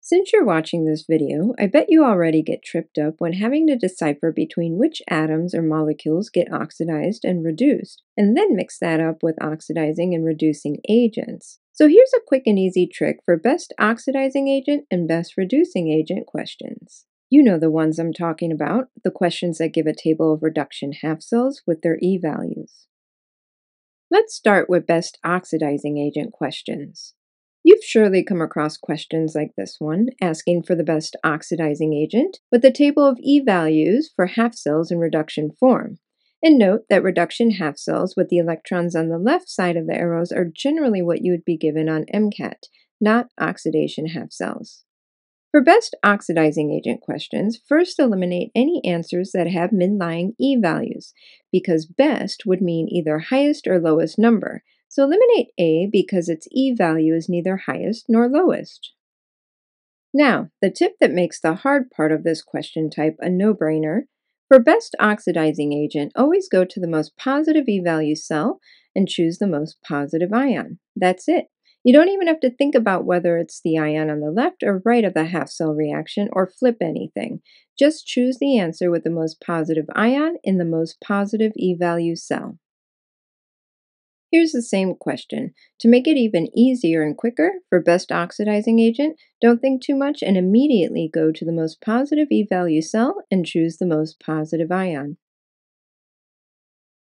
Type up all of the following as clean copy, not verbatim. Since you're watching this video, I bet you already get tripped up when having to decipher between which atoms or molecules get oxidized and reduced, and then mix that up with oxidizing and reducing agents. So here's a quick and easy trick for best oxidizing agent and best reducing agent questions. You know the ones I'm talking about, the questions that give a table of reduction half cells with their E values. Let's start with best oxidizing agent questions. You've surely come across questions like this one, asking for the best oxidizing agent with a table of E values for half cells in reduction form. And note that reduction half cells with the electrons on the left side of the arrows are generally what you would be given on MCAT, not oxidation half cells. For best oxidizing agent questions, first eliminate any answers that have mid-lying E values, because best would mean either highest or lowest number. So eliminate A because its E value is neither highest nor lowest. Now, the tip that makes the hard part of this question type a no-brainer, for best oxidizing agent, always go to the most positive E value cell and choose the most positive ion. That's it. You don't even have to think about whether it's the ion on the left or right of the half cell reaction or flip anything. Just choose the answer with the most positive ion in the most positive E value cell. Here's the same question. To make it even easier and quicker, for best oxidizing agent, don't think too much and immediately go to the most positive E value cell and choose the most positive ion.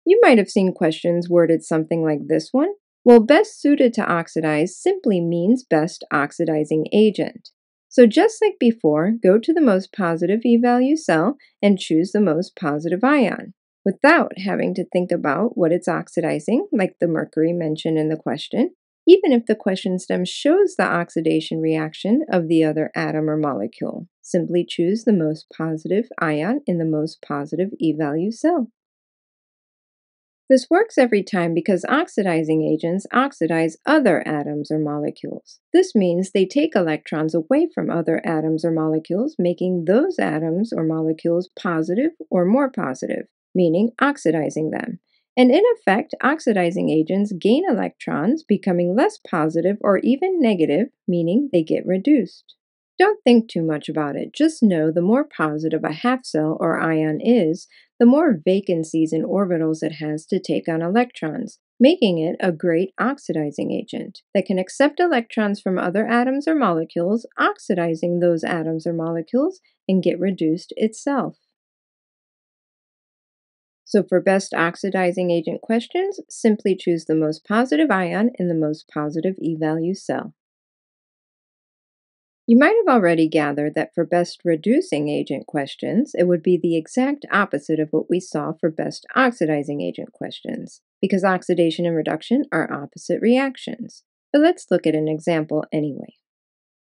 You might have seen questions worded something like this one. Well, best suited to oxidize simply means best oxidizing agent. So just like before, go to the most positive E value cell and choose the most positive ion, without having to think about what it's oxidizing, like the mercury mentioned in the question, even if the question stem shows the oxidation reaction of the other atom or molecule. Simply choose the most positive ion in the most positive E value cell. This works every time because oxidizing agents oxidize other atoms or molecules. This means they take electrons away from other atoms or molecules, making those atoms or molecules positive or more positive, meaning oxidizing them. And in effect, oxidizing agents gain electrons, becoming less positive or even negative, meaning they get reduced. Don't think too much about it. Just know the more positive a half cell or ion is, the more vacancies and orbitals it has to take on electrons, making it a great oxidizing agent that can accept electrons from other atoms or molecules, oxidizing those atoms or molecules, and get reduced itself. So for best oxidizing agent questions, simply choose the most positive ion in the most positive E value cell. You might have already gathered that for best reducing agent questions, it would be the exact opposite of what we saw for best oxidizing agent questions, because oxidation and reduction are opposite reactions. But let's look at an example anyway.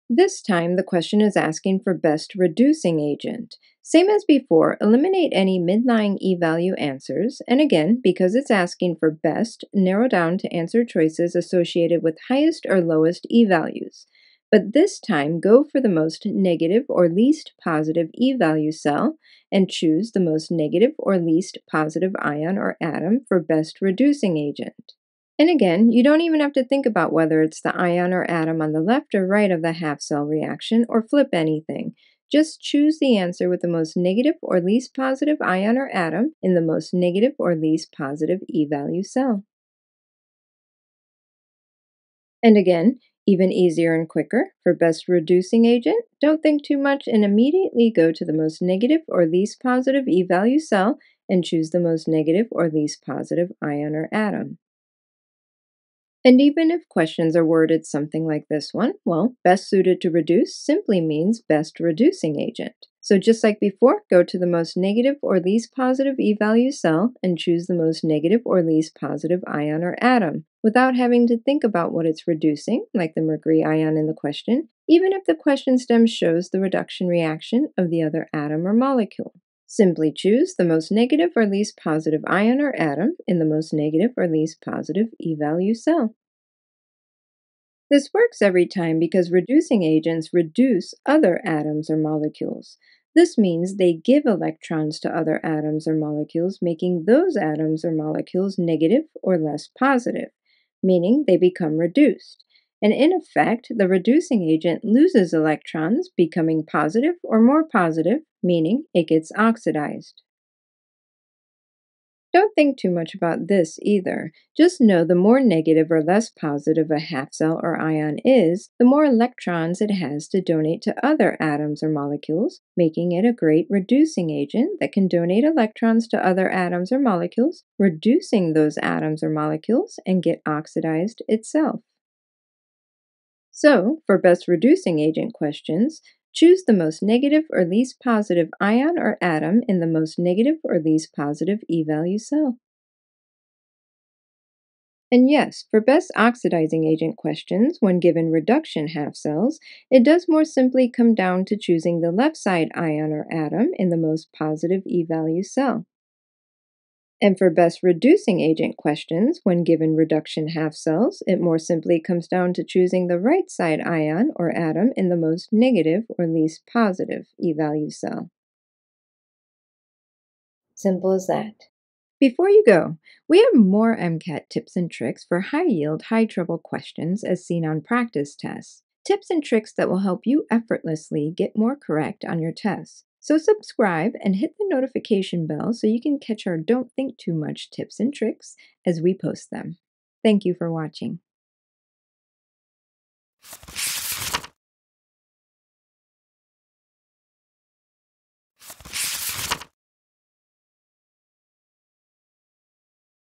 This time, the question is asking for best reducing agent. Same as before, eliminate any mid-lying E-value answers, and again, because it's asking for best, narrow down to answer choices associated with highest or lowest E-values. But this time, go for the most negative or least positive E-value cell, and choose the most negative or least positive ion or atom for best reducing agent. And again, you don't even have to think about whether it's the ion or atom on the left or right of the half-cell reaction or flip anything. Just choose the answer with the most negative or least positive ion or atom in the most negative or least positive E-value cell. And again, even easier and quicker, for best reducing agent, don't think too much and immediately go to the most negative or least positive E-value cell and choose the most negative or least positive ion or atom. And even if questions are worded something like this one, well, best suited to reduce simply means best reducing agent. So just like before, go to the most negative or least positive E-value cell and choose the most negative or least positive ion or atom, without having to think about what it's reducing, like the mercury ion in the question, even if the question stem shows the reduction reaction of the other atom or molecule. Simply choose the most negative or least positive ion or atom in the most negative or least positive E-value cell. This works every time because reducing agents reduce other atoms or molecules. This means they give electrons to other atoms or molecules, making those atoms or molecules negative or less positive, meaning they become reduced. And in effect, the reducing agent loses electrons, becoming positive or more positive, meaning it gets oxidized. Don't think too much about this either. Just know the more negative or less positive a half cell or ion is, the more electrons it has to donate to other atoms or molecules, making it a great reducing agent that can donate electrons to other atoms or molecules, reducing those atoms or molecules, and get oxidized itself. So, for best reducing agent questions, choose the most negative or least positive ion or atom in the most negative or least positive eval cell. And yes, for best oxidizing agent questions, when given reduction half cells, it does more simply come down to choosing the left side ion or atom in the most positive eval cell. And for best reducing agent questions, when given reduction half cells, it more simply comes down to choosing the right side ion or atom in the most negative or least positive eval cell. Simple as that. Before you go, we have more MCAT tips and tricks for high-yield, high-trouble questions as seen on practice tests. Tips and tricks that will help you effortlessly get more correct on your tests. So subscribe and hit the notification bell so you can catch our Don't Think Too Much tips and tricks as we post them. Thank you for watching.